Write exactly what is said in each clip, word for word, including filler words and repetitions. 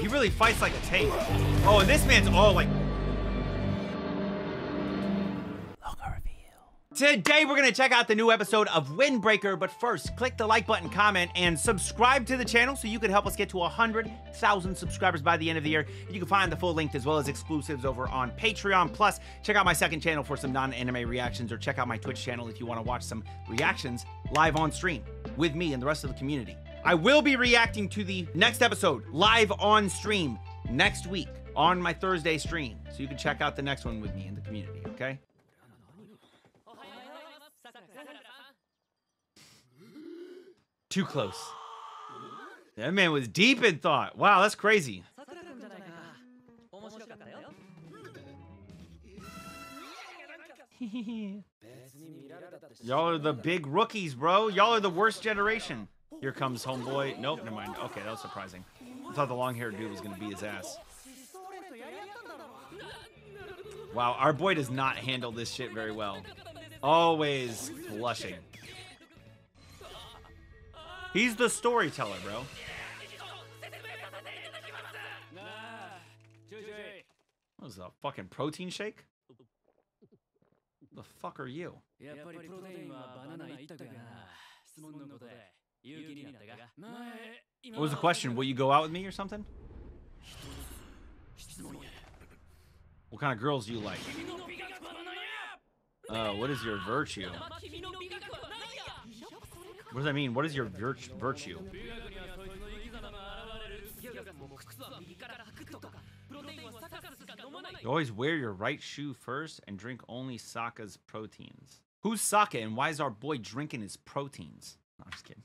he really fights like a tank. Oh, and this man's all like... Today we're gonna check out the new episode of Windbreaker, but first, click the like button, comment, and subscribe to the channel so you can help us get to one hundred thousand subscribers by the end of the year. You can find the full length as well as exclusives over on Patreon. Plus, check out my second channel for some non-anime reactions, or check out my Twitch channel if you wanna watch some reactions live on stream with me and the rest of the community. I will be reacting to the next episode live on stream next week on my Thursday stream, so you can check out the next one with me in the community, okay? Too close. That man was deep in thought. Wow, that's crazy. Y'all are the big rookies, bro. Y'all are the worst generation. Here comes homeboy. Nope, never mind. Okay, that was surprising. I thought the long-haired dude was gonna be his ass. Wow, our boy does not handle this shit very well. Always blushing. He's the storyteller, bro. What was that, fucking protein shake? The fuck are you? What was the question? Will you go out with me or something? What kind of girls do you like? Uh, what is your virtue? What does that mean? What is your virt virtue? You always wear your right shoe first and drink only Saka's proteins. Who's Saka and why is our boy drinking his proteins? No, I'm just kidding.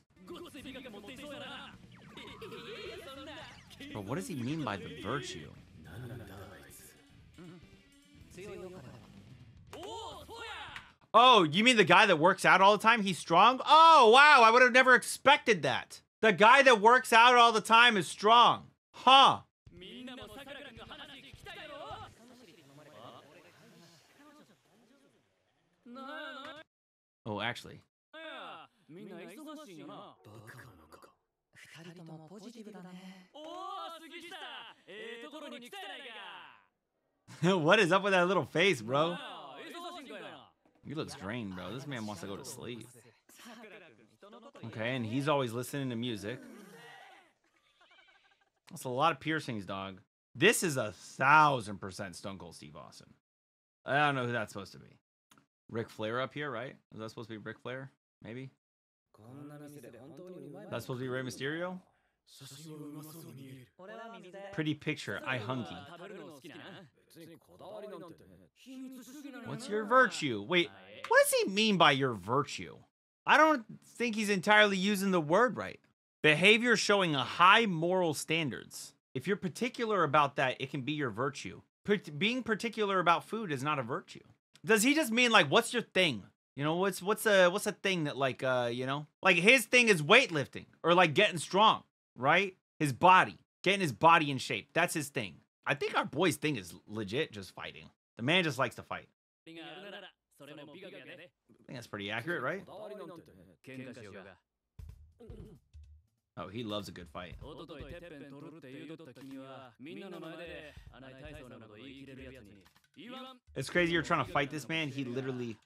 But what does he mean by the virtue? Oh, you mean the guy that works out all the time? He's strong? Oh, wow. I would have never expected that. The guy that works out all the time is strong. Huh. Oh, actually. What is up with that little face, bro? He looks drained, bro. This man wants to go to sleep. Okay, and he's always listening to music. That's a lot of piercings, dog. This is a thousand percent Stone Cold Steve Austin. I don't know who that's supposed to be. Ric Flair up here, right? Is that supposed to be Ric Flair? Maybe? That's supposed to be Rey Mysterio? Pretty picture. I hunky. What's your virtue? Wait, what does he mean by your virtue? I don't think he's entirely using the word right. Behavior showing a high moral standards. If you're particular about that, it can be your virtue. Per- being particular about food is not a virtue. Does he just mean like, what's your thing? You know, what's what's a what's a thing that like, uh, you know, like his thing is weightlifting or like getting strong, right? His body, getting his body in shape. That's his thing. I think our boy's thing is legit just fighting. The man just likes to fight. I think that's pretty accurate, right? Oh, he loves a good fight. It's crazy you're trying to fight this man. He literally...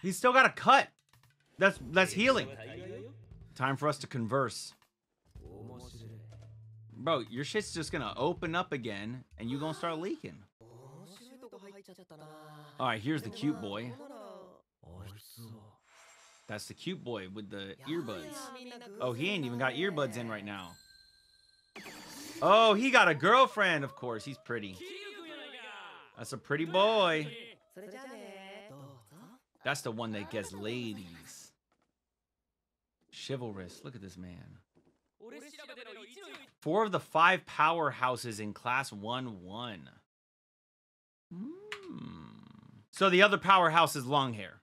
He's still got a cut. That's, that's healing. Time for us to converse. Bro, your shit's just gonna open up again, and you gonna start leaking. Alright, here's the cute boy. That's the cute boy with the earbuds. Oh, he ain't even got earbuds in right now. Oh, he got a girlfriend, of course. He's pretty. That's a pretty boy. That's the one that gets ladies. Chivalrous. Look at this man. Four of the five powerhouses in class one one. Mm. So the other powerhouse is long hair.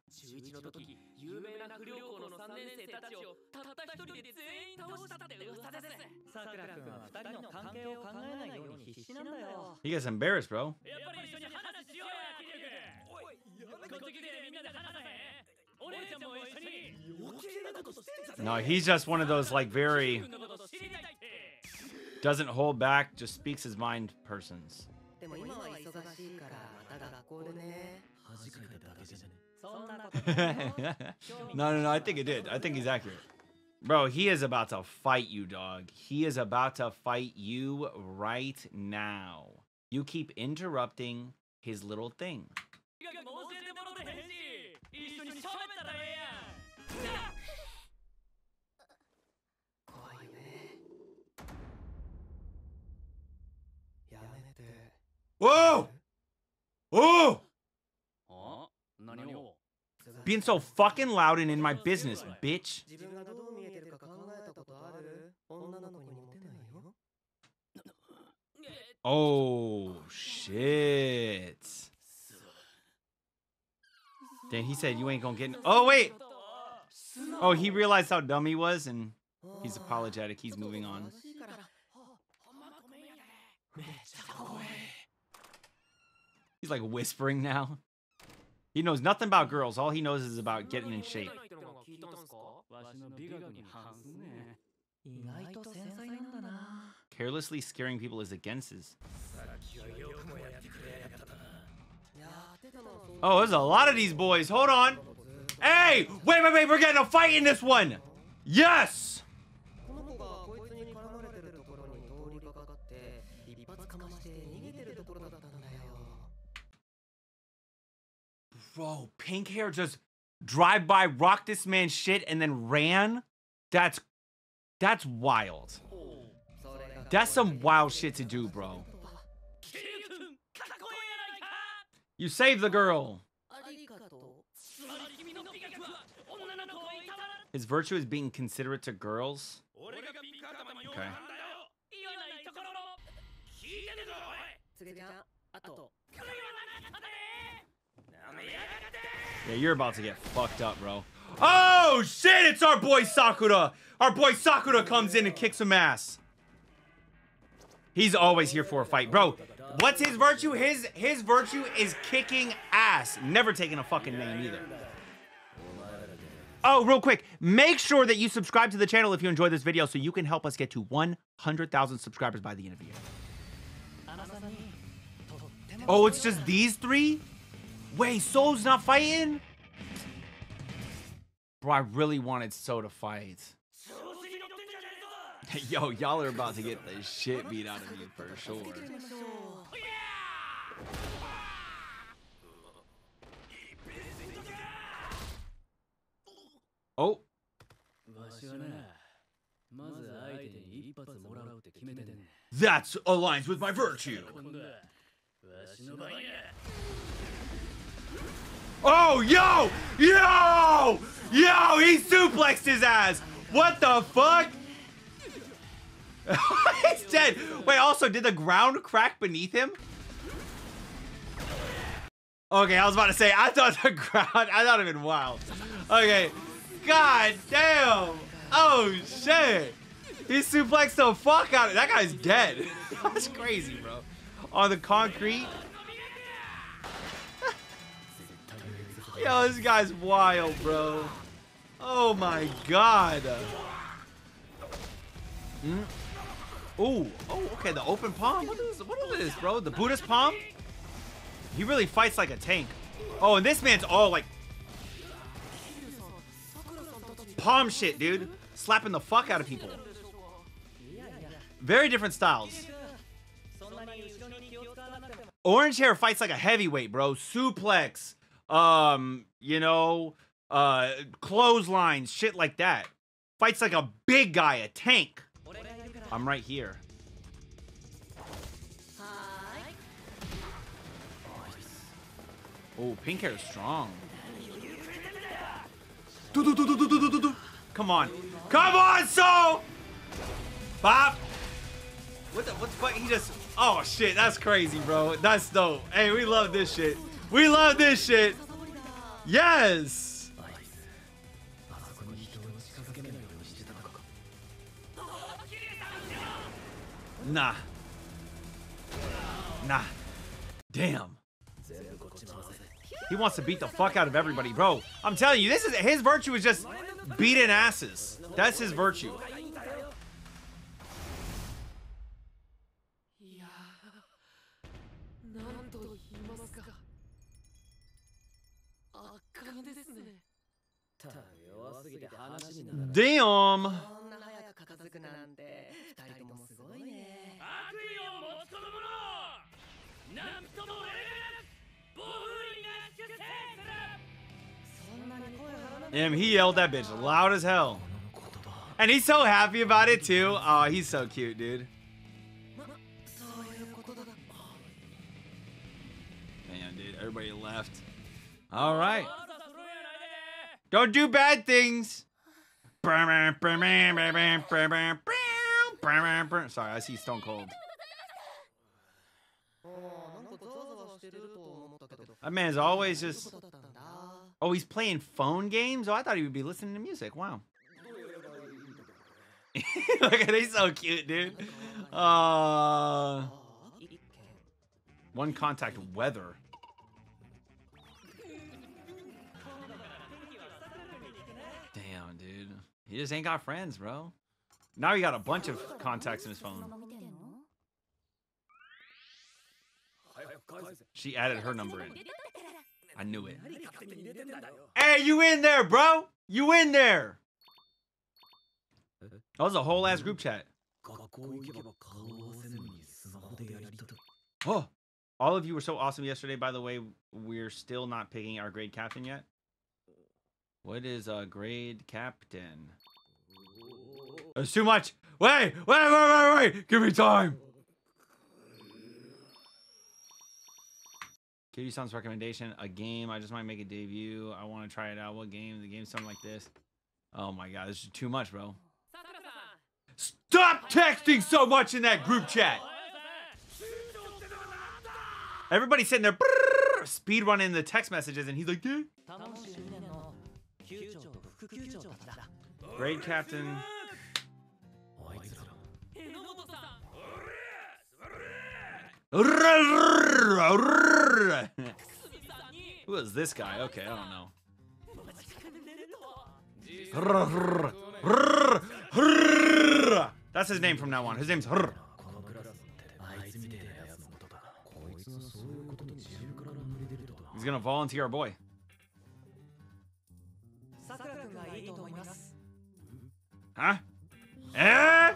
He gets embarrassed, bro. No, he's just one of those like very... Doesn't hold back, just speaks his mind persons. No, no, no, I think it did. I think he's accurate. Bro, he is about to fight you, dog. He is about to fight you right now. You keep interrupting his little thing. Whoa! Whoa! Being so fucking loud and in my business, bitch. Oh, shit. Then he said, you ain't gonna get in. Oh, wait. Oh, he realized how dumb he was, and he's apologetic. He's moving on. He's like whispering now. He knows nothing about girls. All he knows is about getting in shape. Carelessly scaring people is against his. Oh, there's a lot of these boys. Hold on. Hey, wait, wait, wait. We're getting a fight in this one. Yes. Bro, pink hair just drive by, rocked this man's shit, and then ran? That's, that's wild. That's some wild shit to do, bro. You saved the girl. His virtue is being considerate to girls. Okay. Yeah, you're about to get fucked up, bro. Oh, shit! It's our boy Sakura! Our boy Sakura comes in and kicks some ass. He's always here for a fight. Bro, what's his virtue? His his virtue is kicking ass. Never taking a fucking name either. Oh, real quick. Make sure that you subscribe to the channel if you enjoyed this video so you can help us get to one hundred thousand subscribers by the end of the year. Oh, it's just these three? Wait, So's not fighting? Bro, I really wanted So to fight. Yo, y'all are about to get the shit beat out of you for sure. Oh. That aligns with my virtue. Oh, yo! Yo! Yo! He suplexed his ass! What the fuck? He's dead! Wait, also, did the ground crack beneath him? Okay, I was about to say, I thought the ground... I thought it had been wild. Okay. God damn! Oh, shit! He suplexed the fuck out of... That guy's dead. That's crazy, bro. On the concrete... Yo, this guy's wild, bro. Oh my god. Mm. Ooh. Oh, okay. The open palm. What is, what is this, bro? The Buddhist palm? He really fights like a tank. Oh, and this man's all like... palm shit, dude. Slapping the fuck out of people. Very different styles. Orange hair fights like a heavyweight, bro. Suplex. Um, you know, uh, clotheslines, shit like that. Fights like a big guy, a tank. I'm right here. Oh, pink hair is strong. Do, do, do, do, do, do, do. Come on. Come on, So! Bop! What the, what the fuck? He just, oh shit, that's crazy, bro. That's dope. Hey, we love this shit. We love this shit. Yes. Nah. Nah. Damn. He wants to beat the fuck out of everybody, bro. I'm telling you, this is his virtue is just beating asses. That's his virtue. Damn. Damn, he yelled that bitch loud as hell. And he's so happy about it too. Oh, he's so cute, dude. Damn, dude, everybody left. All right. Don't do bad things. Sorry, I see Stone Cold. That man's always just... Oh, he's playing phone games? Oh, I thought he would be listening to music. Wow. Look at him, he's so cute, dude. Uh, one contact weather. Damn, dude. He just ain't got friends, bro. Now he got a bunch of contacts in his phone. She added her number in. I knew it. Hey, you in there, bro? You in there? That was a whole ass group chat. Oh, all of you were so awesome yesterday. By the way, we're still not picking our grade captain yet. What is a grade captain? That's too much. Wait, wait, wait, wait, wait. Give me time. Kiryu-san's recommendation, a game. I just might make a debut. I want to try it out. What game? The game sounds like this. Oh my god, this is too much, bro. Stop texting so much in that group chat. Everybody's sitting there brrr, speed running the text messages, and he's like, dude. Great captain. Who is this guy? Okay, I don't know. That's his name from now on. His name's Rrr. He's gonna volunteer our boy. Huh? Eh?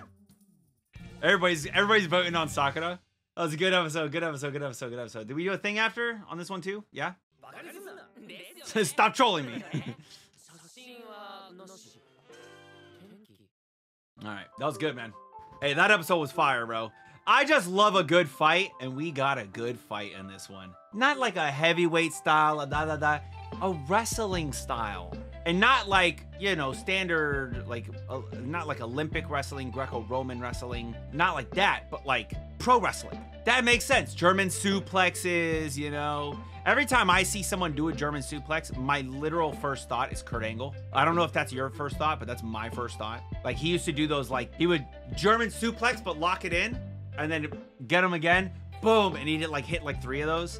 Everybody's everybody's voting on Sakura. That was a good episode, good episode, good episode, good episode. Did we do a thing after on this one too? Yeah? Stop trolling me. Alright, that was good, man. Hey, that episode was fire, bro. I just love a good fight, and we got a good fight in this one. Not like a heavyweight style, a da da da, a wrestling style. And not like, you know, standard, like, uh, not like Olympic wrestling, Greco-Roman wrestling, not like that, but like pro wrestling. That makes sense. German suplexes, you know. Every time I see someone do a German suplex, my literal first thought is Kurt Angle. I don't know if that's your first thought, but that's my first thought. Like, he used to do those, like, he would German suplex, but lock it in, and then get him again, boom, and he did, like, hit, like, three of those.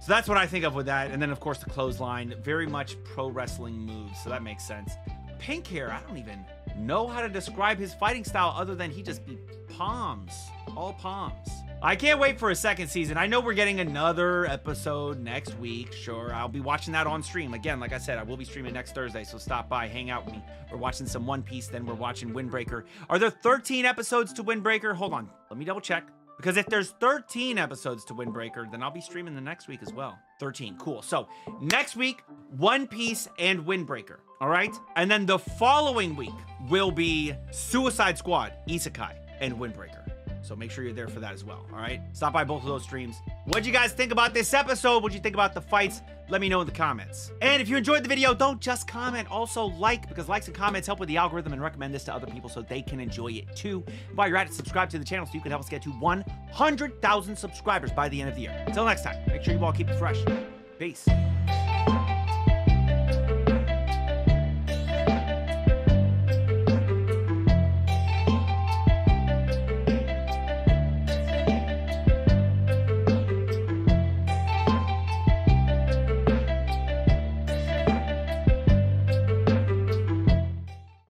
So that's what I think of with that. And then, of course, the clothesline. Very much pro wrestling moves, so that makes sense. Pink hair, I don't even know how to describe his fighting style other than he just be palms, all palms. I can't wait for a second season. I know we're getting another episode next week. Sure, I'll be watching that on stream. Again, like I said, I will be streaming next Thursday, so stop by, hang out with me. We're watching some One Piece, then we're watching Windbreaker. Are there thirteen episodes to Windbreaker? Hold on, let me double check. Because if there's thirteen episodes to Windbreaker, then I'll be streaming the next week as well. thirteen, cool. So next week, One Piece and Windbreaker, all right? And then the following week will be Suicide Squad, Isekai, and Windbreaker. So make sure you're there for that as well, all right? Stop by both of those streams. What'd you guys think about this episode? What'd you think about the fights? Let me know in the comments. And if you enjoyed the video, don't just comment, also like, because likes and comments help with the algorithm, and recommend this to other people so they can enjoy it too. While you're at it, subscribe to the channel so you can help us get to one hundred thousand subscribers by the end of the year. Until next time, make sure you all keep it fresh. Peace.